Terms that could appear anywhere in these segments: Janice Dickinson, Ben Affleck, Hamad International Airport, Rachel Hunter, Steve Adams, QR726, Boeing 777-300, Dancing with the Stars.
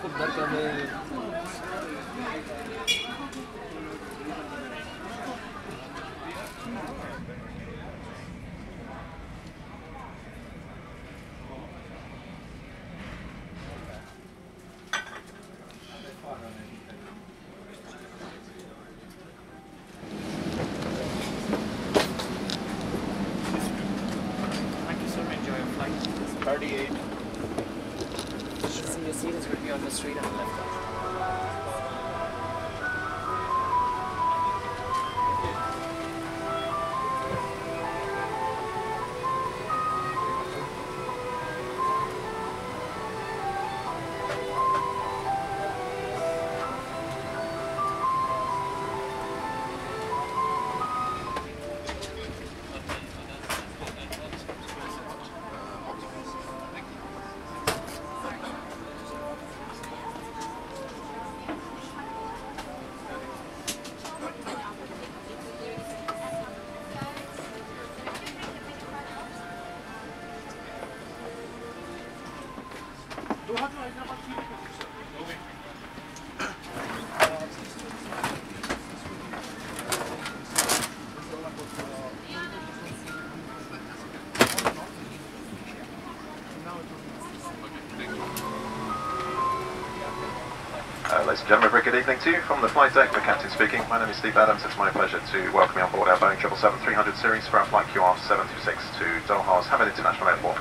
Ladies and gentlemen, very good evening to you from the flight deck. The captain speaking. My name is Steve Adams. It's my pleasure to welcome you on board our Boeing 777-300 series for our flight QR726 to Doha's Hamad International Airport.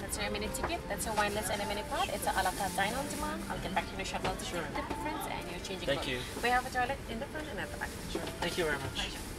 That's your minute ticket, that's your wine list and a minute card. It's a la carte dine on demand. I'll get back to you shortly. Sure. The difference and you're changing. Thank you. We have a toilet in the front and at the back. Sure. Thank you very much.